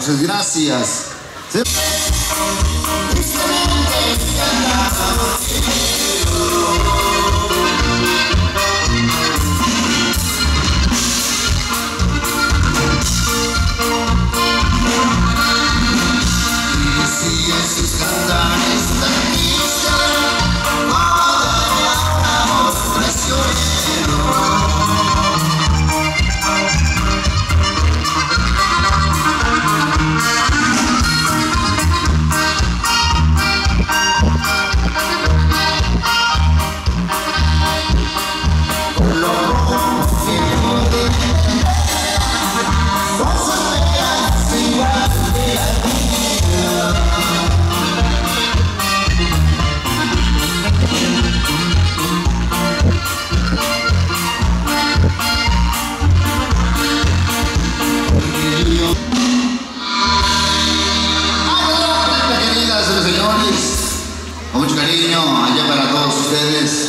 Muchas gracias. ¿Sí? Con mucho cariño, allá para todos ustedes.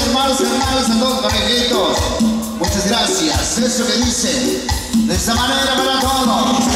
Gracias, hermanos, hermanas, a todos, amiguitos. Muchas gracias. Eso que dice, de esta manera para todos. ¡Vamos!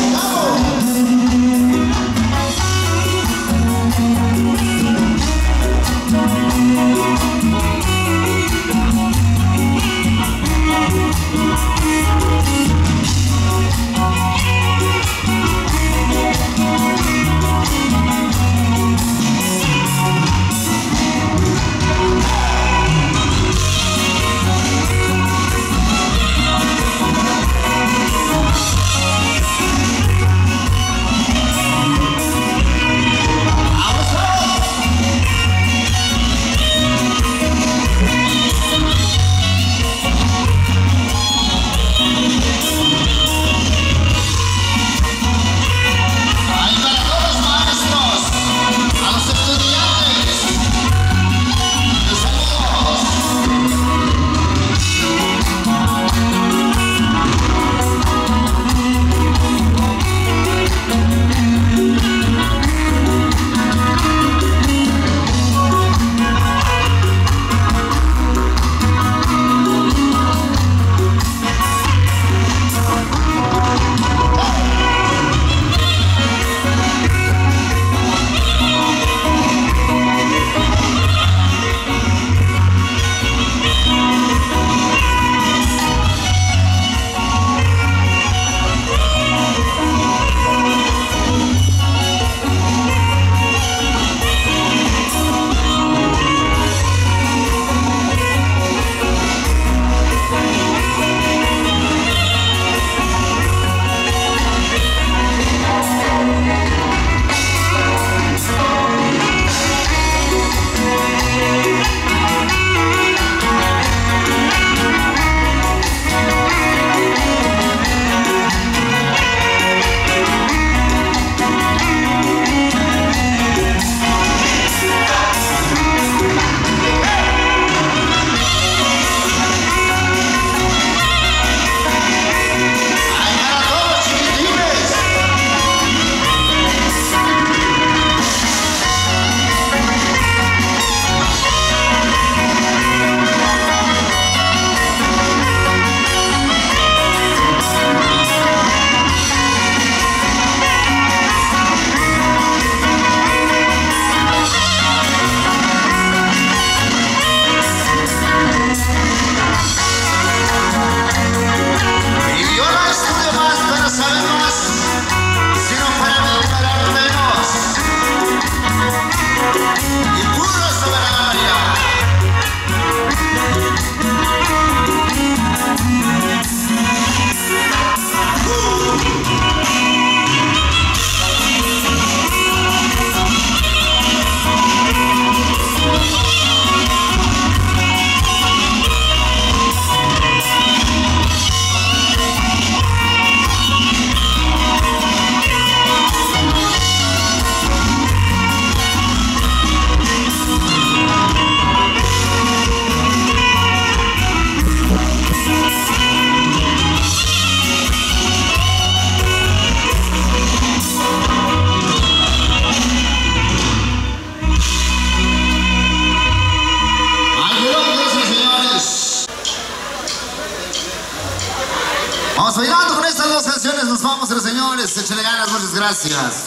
Bailando con estas dos canciones, nos vamos, señores. Échale ganas, muchas gracias.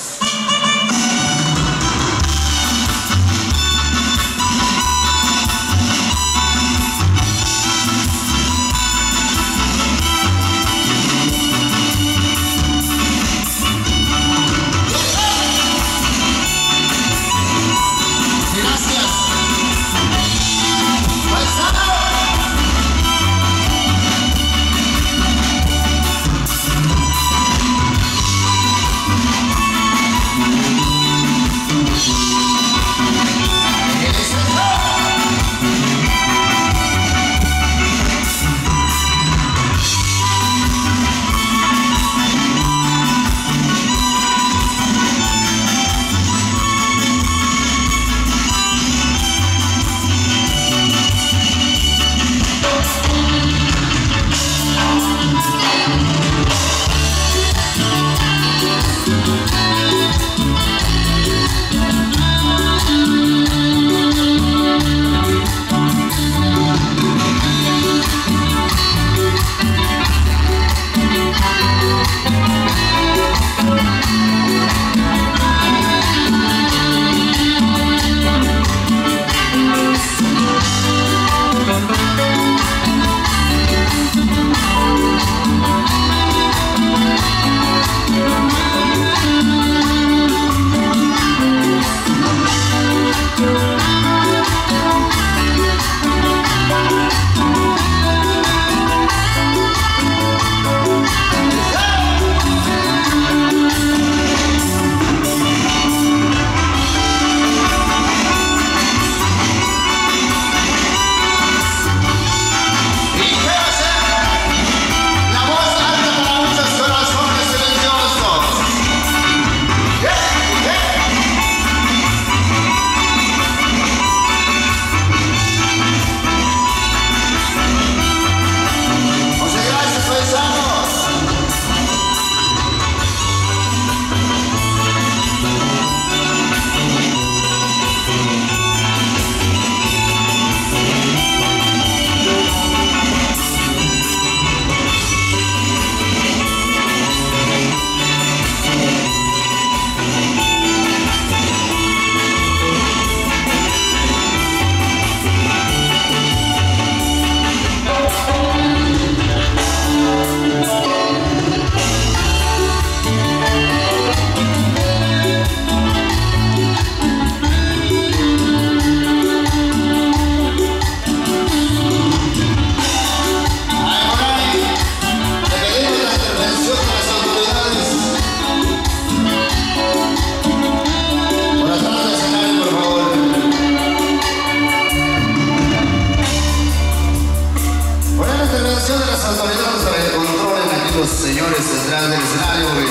atrás del escenario, güey.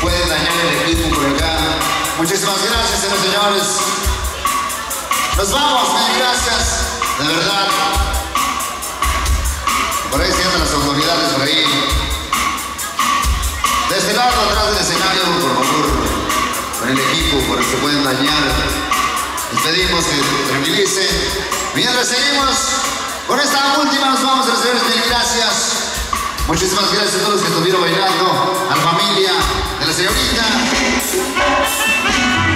Pueden dañar el equipo por acá. Muchísimas gracias a los señores. Nos vamos, gracias. De verdad. Por ahí se andan las autoridades, por ahí. De este lado, atrás del escenario, por favor. Por el equipo, por el que pueden dañar. Les pedimos que tranquilicen. Mientras seguimos, con esta última nos vamos a recibir mil gracias. Muchísimas gracias a todos los que estuvieron bailando, a la familia de la señorita.